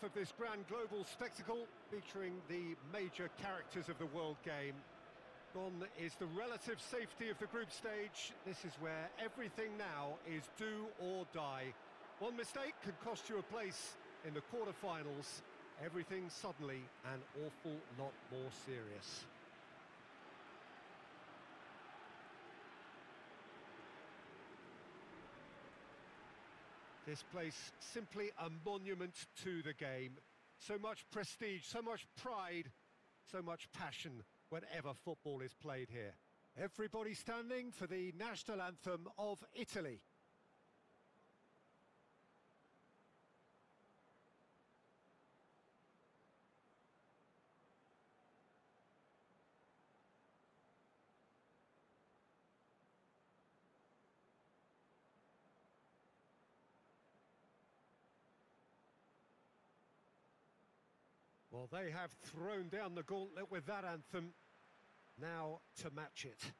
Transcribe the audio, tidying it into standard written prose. half of this grand global spectacle, featuring the major characters of the world game. Gone is the relative safety of the group stage. This is where everything now is do or die. One mistake could cost you a place in the quarterfinals. Everything suddenly an awful lot more serious. This place simply a monument to the game. So much prestige, so much pride, so much passion whenever football is played here. Everybody standing for the national anthem of Italy. Well, they have thrown down the gauntlet with that anthem, now to match it.